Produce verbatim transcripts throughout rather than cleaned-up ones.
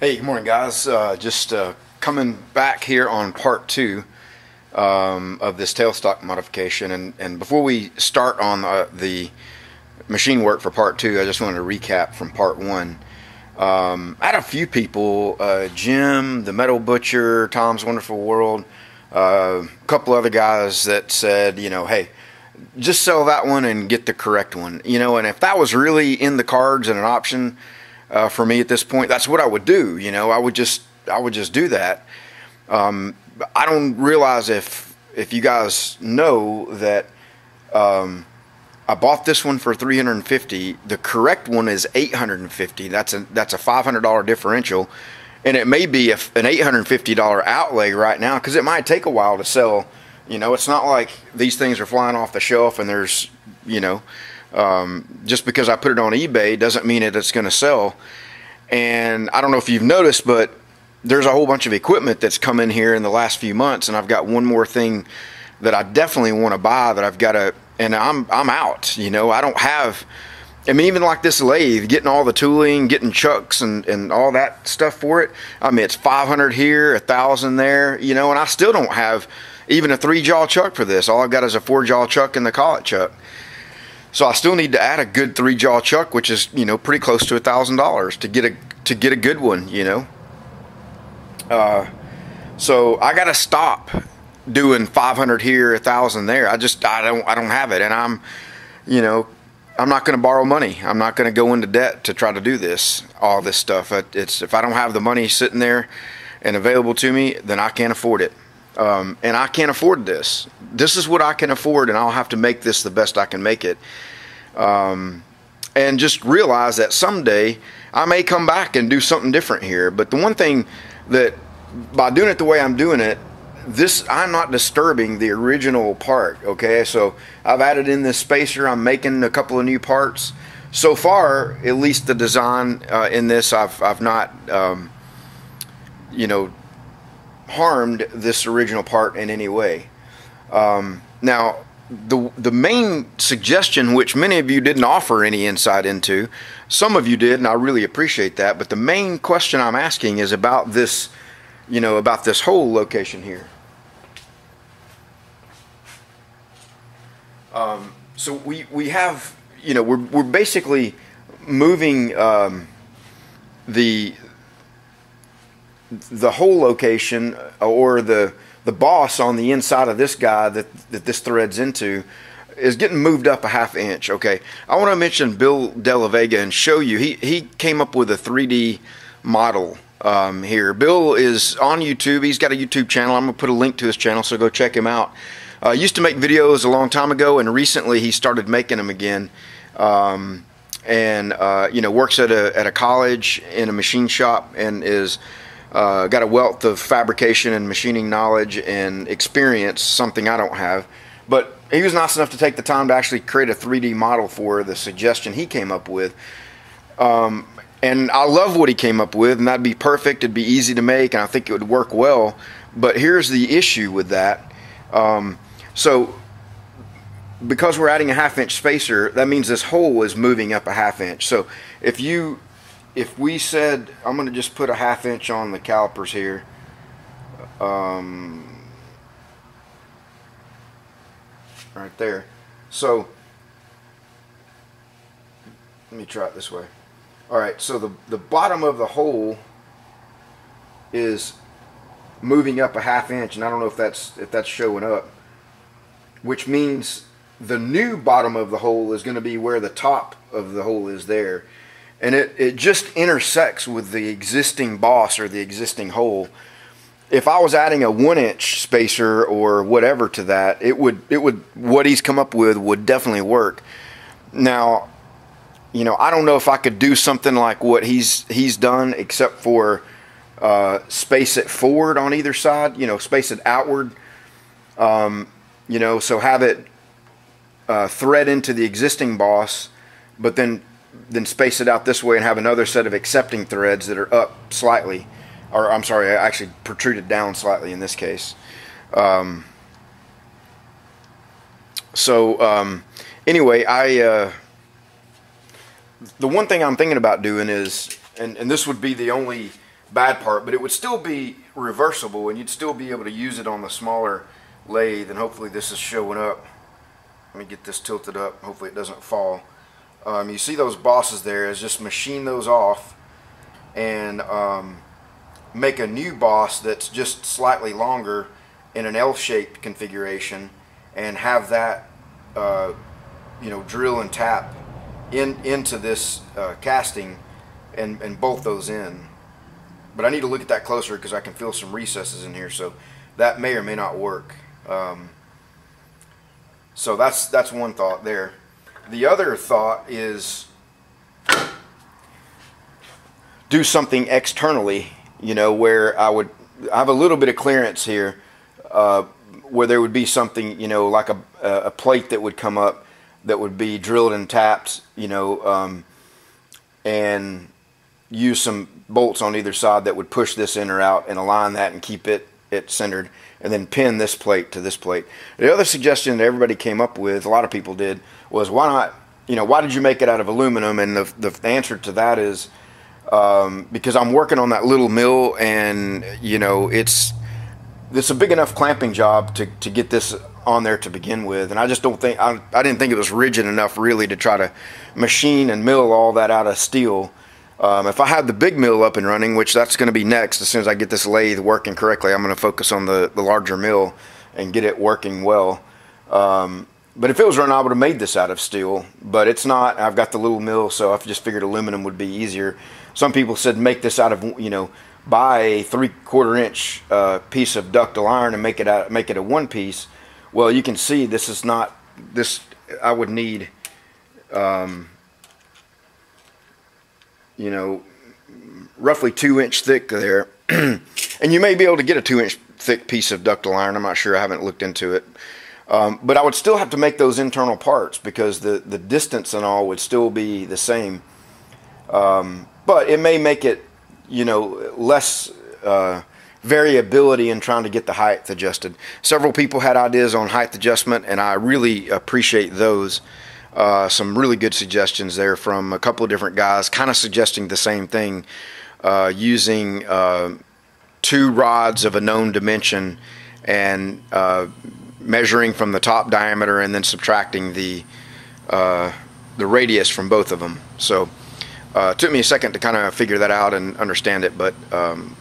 Hey, good morning, guys. Uh, just uh, coming back here on part two um, of this tailstock modification. And, and before we start on uh, the machine work for part two, I just wanted to recap from part one. Um, I had a few people, uh, Jim, the Metal Butcher, Tom's Wonderful World, uh, a couple other guys that said, you know, hey, just sell that one and get the correct one. You know, and if that was really in the cards and an option, Uh, for me at this point, that's what I would do. You know, I would just, I would just do that. Um, I don't realize if, if you guys know that um, I bought this one for three hundred fifty dollars. The correct one is eight hundred fifty dollars. That's a, that's a five hundred dollar differential. And it may be a, an eight hundred fifty dollar outlay right now, because it might take a while to sell. You know, it's not like these things are flying off the shelf and there's, you know, Um, just because I put it on eBay doesn't mean that it's going to sell. And I don't know if you've noticed, but there's a whole bunch of equipment that's come in here in the last few months, and I've got one more thing that I definitely want to buy that I've got to, and I'm, I'm out, you know, I don't have, I mean, even like this lathe, getting all the tooling, getting chucks and, and all that stuff for it. I mean, it's five hundred here, a thousand there, you know, and I still don't have even a three jaw chuck for this. All I've got is a four jaw chuck and the collet chuck. So I still need to add a good three jaw chuck, which is, you know, pretty close to a thousand dollars to get a to get a good one, you know. Uh, so I gotta stop doing five hundred here, a thousand there. I just I don't I don't have it, and I'm, you know, I'm not gonna borrow money. I'm not gonna go into debt to try to do this all this stuff. It's if I don't have the money sitting there and available to me, then I can't afford it. Um, and I can't afford this. This is what I can afford, and I'll have to make this the best I can make it. Um, and just realize that someday I may come back and do something different here. But the one thing that by doing it the way I'm doing it, this I'm not disturbing the original part. Okay, so I've added in this spacer. I'm making a couple of new parts. So far, at least the design uh, in this, I've I've not, um, you know. harmed this original part in any way. Um, now, the the main suggestion, which many of you didn't offer any insight into, some of you did, and I really appreciate that. But the main question I'm asking is about this, you know, about this whole location here. Um, so we we have, you know, we're we're basically moving um, the. the whole location, or the the boss on the inside of this guy that, that this threads into, is getting moved up a half inch. Okay, I want to mention Bill De La Vega and show you, he, he came up with a three D model um, here. Bill is on YouTube. He's got a YouTube channel. I'm going to put a link to his channel, so go check him out. Uh, used to make videos a long time ago, and recently he started making them again. Um, and, uh, you know, works at a, at a college in a machine shop, and is... Uh, got a wealth of fabrication and machining knowledge and experience, something I don't have. But he was nice enough to take the time to actually create a three D model for the suggestion he came up with. Um, and I love what he came up with, and that'd be perfect. It'd be easy to make, and I think it would work well. But here's the issue with that. Um, so because we're adding a half inch spacer, that means this hole is moving up a half inch. So if you... If we said, I'm going to just put a half inch on the calipers here. Um, right there. So, let me try it this way. All right, so the, the bottom of the hole is moving up a half inch, and I don't know if that's, if that's showing up, which means the new bottom of the hole is going to be where the top of the hole is there. And it, it just intersects with the existing boss or the existing hole. If I was adding a one inch spacer or whatever to that, it would, it would, what he's come up with would definitely work. Now, you know, I don't know if I could do something like what he's, he's done, except for uh, space it forward on either side, you know, space it outward, um, you know, so have it uh, thread into the existing boss, but then then space it out this way and have another set of accepting threads that are up slightly, or I'm sorry, actually protruded down slightly in this case. Um, so um, anyway, I uh, the one thing I'm thinking about doing is, and, and this would be the only bad part, but it would still be reversible and you'd still be able to use it on the smaller lathe. And hopefully this is showing up. Let me get this tilted up, hopefully it doesn't fall. Um, you see those bosses there, is just machine those off and um, make a new boss that's just slightly longer in an L-shaped configuration, and have that uh, you know, drill and tap in into this uh, casting and, and bolt those in. But I need to look at that closer because I can feel some recesses in here, so that may or may not work. Um, so that's that's one thought there. The other thought is do something externally, you know, where I would I have a little bit of clearance here, uh, where there would be something, you know, like a, a plate that would come up that would be drilled and tapped, you know, um, and use some bolts on either side that would push this in or out and align that and keep it it centered, and then pin this plate to this plate. The other suggestion that everybody came up with, a lot of people did, was why not, you know, why did you make it out of aluminum? And the, the answer to that is um, because I'm working on that little mill, and you know, it's it's a big enough clamping job to, to get this on there to begin with, and I just don't think I, I didn't think it was rigid enough really to try to machine and mill all that out of steel. Um, if I had the big mill up and running, which that's going to be next, as soon as I get this lathe working correctly, I'm going to focus on the, the larger mill and get it working well. Um, but if it was running, I would have made this out of steel, but it's not. I've got the little mill, so I've just figured aluminum would be easier. Some people said make this out of, you know, buy a three-quarter inch uh, piece of ductile iron and make it out, make it a one piece. Well, you can see this is not this. I would need. Um, you know, roughly two inch thick there. And you may be able to get a two inch thick piece of ductile iron. I'm not sure, I haven't looked into it. Um, but I would still have to make those internal parts because the, the distance and all would still be the same. Um, but it may make it, you know, less uh, variability in trying to get the height adjusted. Several people had ideas on height adjustment, and I really appreciate those. Uh, some really good suggestions there from a couple of different guys, kind of suggesting the same thing, uh, using uh, two rods of a known dimension and uh, measuring from the top diameter and then subtracting the uh, the radius from both of them. So uh, it took me a second to kind of figure that out and understand it, but um,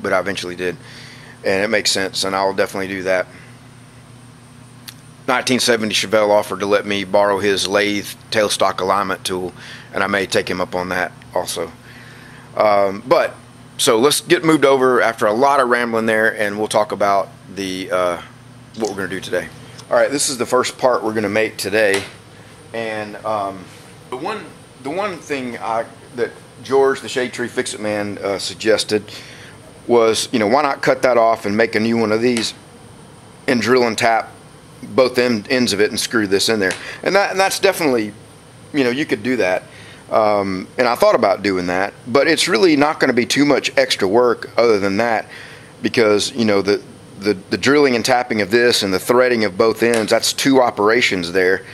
but I eventually did, and it makes sense, and I'll definitely do that. nineteen seventy Chevelle offered to let me borrow his lathe tailstock alignment tool, and I may take him up on that also. Um, but so let's get moved over after a lot of rambling there, and we'll talk about the uh, what we're going to do today. All right, this is the first part we're going to make today, and um, the one the one thing I, that George, the Shade Tree Fix-It Man, uh, suggested was, you know, why not cut that off and make a new one of these and drill and tap both end, ends of it and screw this in there. And, that, and that's definitely, you know, you could do that. Um, and I thought about doing that, but it's really not going to be too much extra work other than that, because, you know, the, the, the drilling and tapping of this and the threading of both ends, that's two operations there.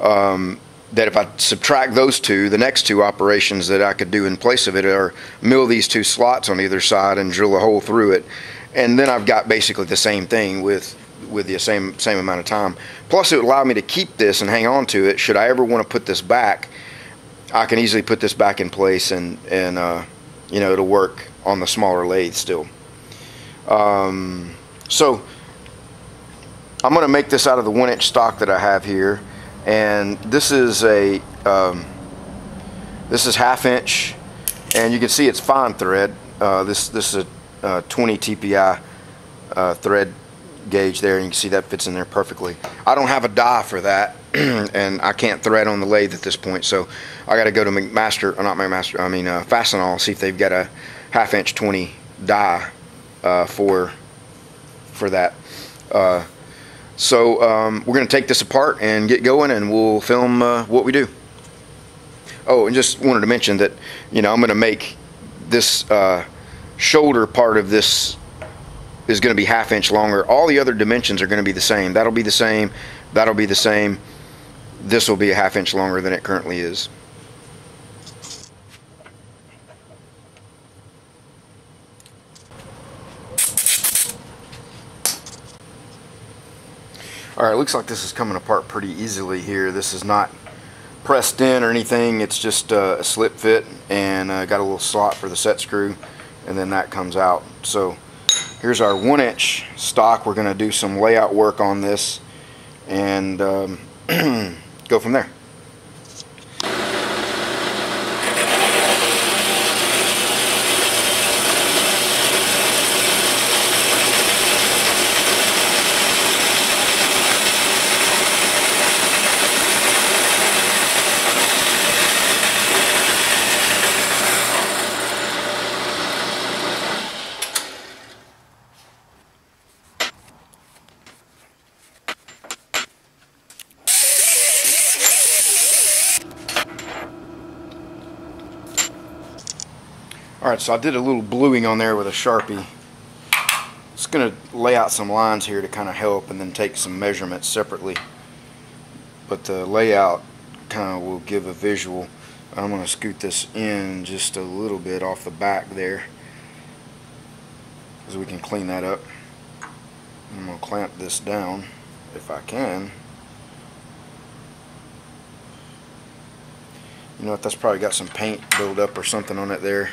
Um, that if I subtract those two, the next two operations that I could do in place of it are mill these two slots on either side and drill a hole through it. And then I've got basically the same thing with with the same same amount of time. Plus it would allow me to keep this and hang on to it. Should I ever want to put this back, I can easily put this back in place, and and uh, you know, it'll work on the smaller lathe still. Um, so I'm going to make this out of the one inch stock that I have here, and this is a um, this is half inch, and you can see it's fine thread. Uh, this this is a uh, twenty T P I uh, thread gauge there, and you can see that fits in there perfectly. I don't have a die for that, and I can't thread on the lathe at this point, so I got to go to McMaster, or not McMaster, I mean uh, Fastenal, see if they've got a half inch twenty die uh, for for that. Uh, so um, we're going to take this apart and get going, and we'll film uh, what we do. Oh, and just wanted to mention that, you know, I'm going to make this uh, shoulder part of this is going to be half inch longer. All the other dimensions are going to be the same. That'll be the same. That'll be the same. This will be a half inch longer than it currently is. Alright, looks like this is coming apart pretty easily here. This is not pressed in or anything, it's just uh, a slip fit, and uh, got a little slot for the set screw, and then that comes out. So here's our one inch stock. We're going to do some layout work on this and um, go from there. Alright, so I did a little bluing on there with a Sharpie. Just going to lay out some lines here to kind of help, and then take some measurements separately. But the layout kind of will give a visual. I'm going to scoot this in just a little bit off the back there, so we can clean that up. I'm going to clamp this down if I can. You know what, that's probably got some paint buildup or something on it there.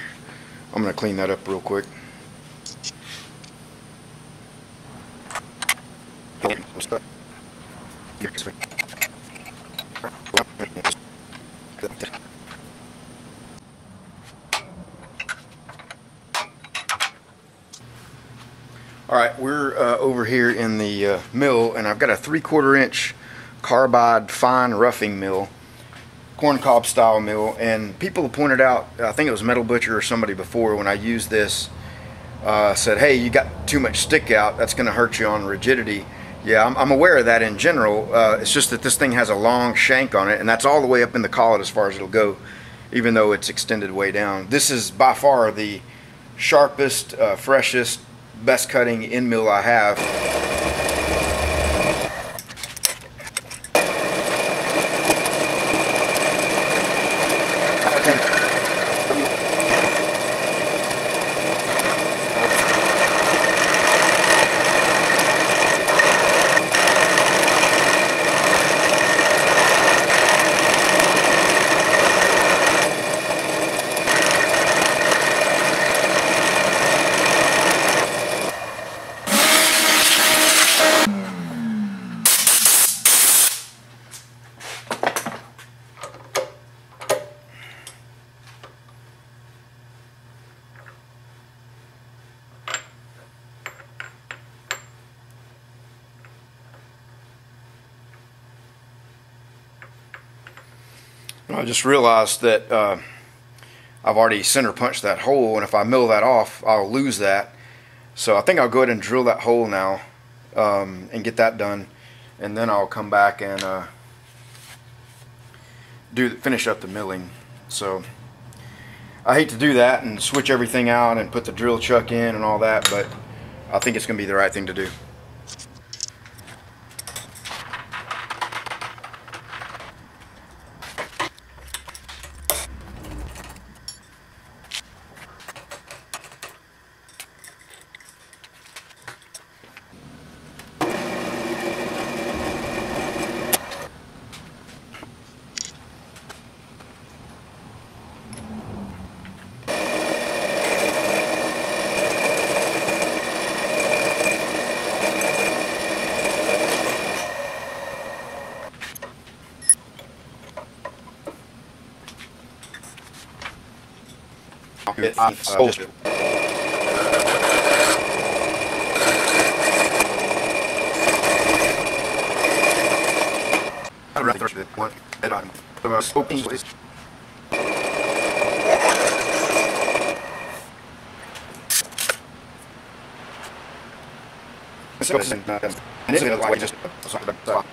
I'm going to clean that up real quick. Alright, we're uh, over here in the uh, mill, and I've got a three-quarter inch carbide fine roughing mill, corncob style mill, and people have pointed out, I think it was Metal Butcher or somebody before when I used this, uh, said, hey, you got too much stick out, that's going to hurt you on rigidity. Yeah, I'm, I'm aware of that in general. Uh, it's just that this thing has a long shank on it, and that's all the way up in the collet as far as it'll go, even though it's extended way down. This is by far the sharpest, uh, freshest, best cutting end mill I have. I just realized that uh, I've already center punched that hole, and if I mill that off, I'll lose that. So I think I'll go ahead and drill that hole now um, and get that done, and then I'll come back and uh, do finish up the milling. So I hate to do that and switch everything out and put the drill chuck in and all that, but I think it's going to be the right thing to do. It's supposed to. I'm ready to one head on the most open place. So it's not just something about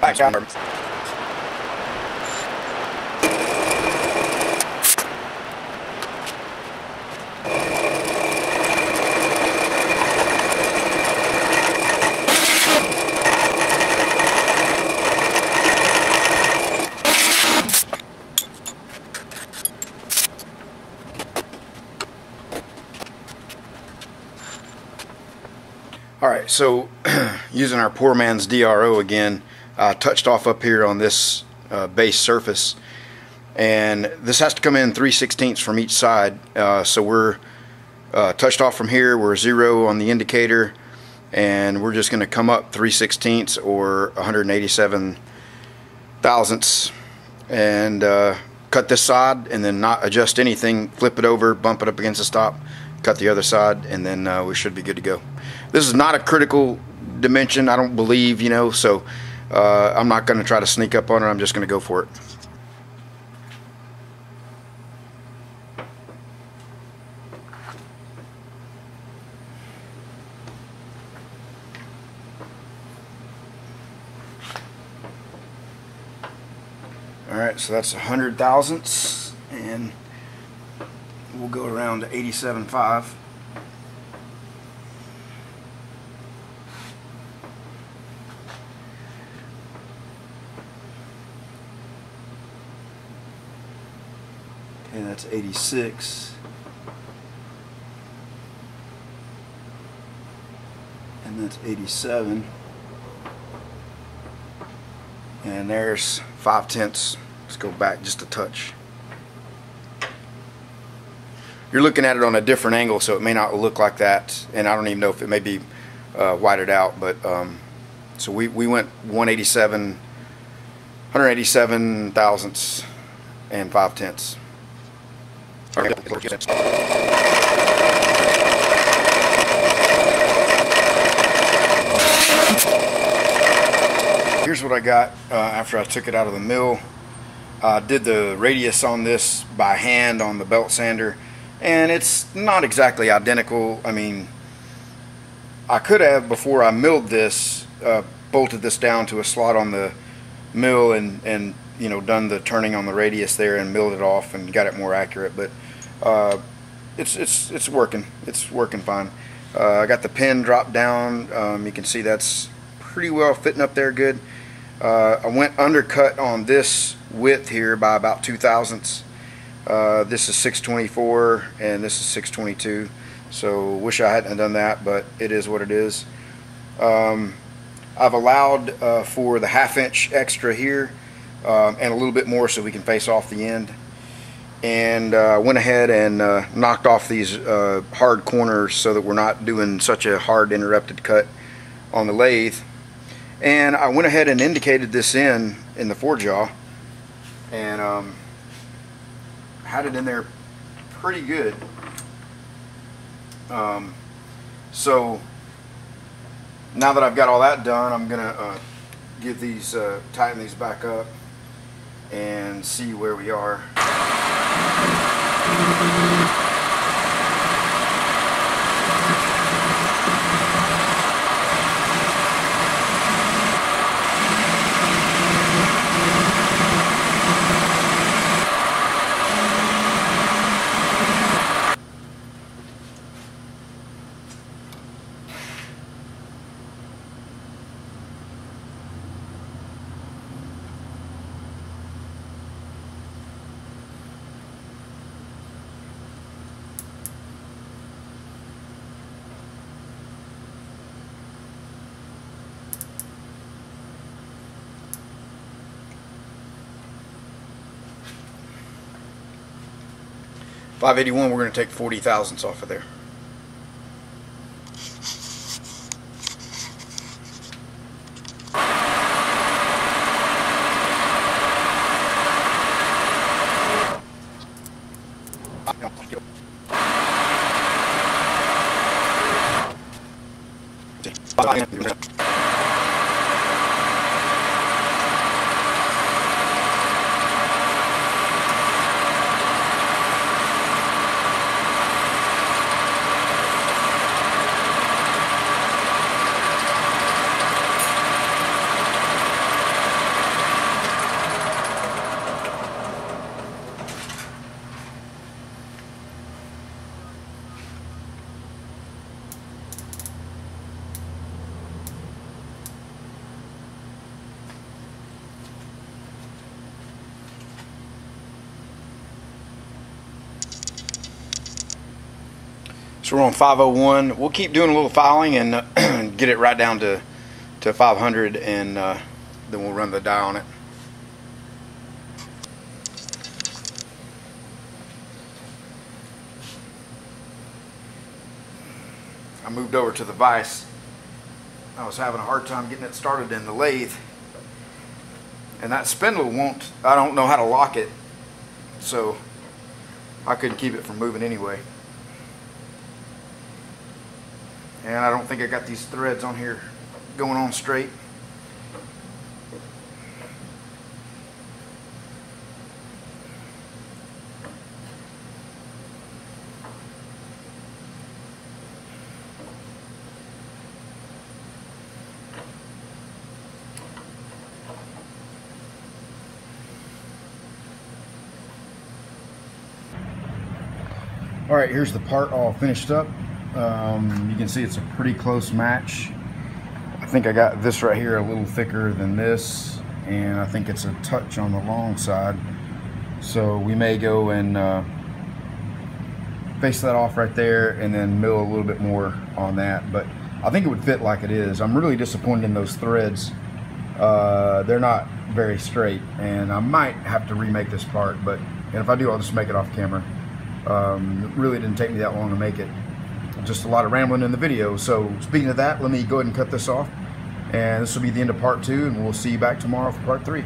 back down. So using our poor man's D R O again. I uh, touched off up here on this uh, base surface, and this has to come in three sixteenths from each side. Uh, so we're uh, touched off from here, we're zero on the indicator, and we're just going to come up three sixteenths or one hundred eighty-seven thousandths and uh, cut this side, and then not adjust anything, flip it over, bump it up against the stop, cut the other side, and then uh, we should be good to go. This is not a critical dimension, I don't believe, you know, so uh, I'm not going to try to sneak up on it, I'm just going to go for it. Alright, so that's one hundred thousandths, and we'll go around to eighty-seven point five. Okay, that's eighty-six. And that's eighty-seven. And there's five tenths. Let's go back just a touch. You're looking at it on a different angle, so it may not look like that, and I don't even know if it may be uh, whited out, but um, so we, we went one hundred eighty-seven thousandths and five tenths. Here's what I got uh, after I took it out of the mill. I uh, did the radius on this by hand on the belt sander, and it's not exactly identical. I mean, I could have, before I milled this, uh, bolted this down to a slot on the mill and, and you know, done the turning on the radius there and milled it off and got it more accurate, but uh, it's, it's, it's working. It's working fine. Uh, I got the pin dropped down. Um, you can see that's pretty well fitting up there good. Uh, I went undercut on this width here by about two thousandths. Uh, this is six twenty-four and this is six twenty-two, so wish I hadn't done that, but it is what it is. Um, I've allowed uh, for the half inch extra here um, and a little bit more so we can face off the end. And I uh, went ahead and uh, knocked off these uh, hard corners so that we're not doing such a hard interrupted cut on the lathe. And I went ahead and indicated this in in the forejaw, and um, had it in there pretty good. Um, so now that I've got all that done, I'm gonna uh, give these, uh, tighten these back up and see where we are. five eighty-one, we're going to take forty thousandths off of there. So we're on five oh one. We'll keep doing a little filing and uh, get it right down to to five hundred, and uh, then we'll run the die on it. I moved over to the vise. I was having a hard time getting it started in the lathe, and that spindle won't, I don't know how to lock it, so I couldn't keep it from moving anyway. And I don't think I got these threads on here going on straight. All right, here's the part all finished up. Um, you can see it's a pretty close match. I think I got this right here a little thicker than this, and I think it's a touch on the long side. So we may go and uh, face that off right there and then mill a little bit more on that, but I think it would fit like it is. I'm really disappointed in those threads. Uh, they're not very straight, and I might have to remake this part, but and if I do, I'll just make it off camera. Um, it really didn't take me that long to make it. Just a lot of rambling in the video. So speaking of that, let me go ahead and cut this off, and this will be the end of part two, and we'll see you back tomorrow for part three.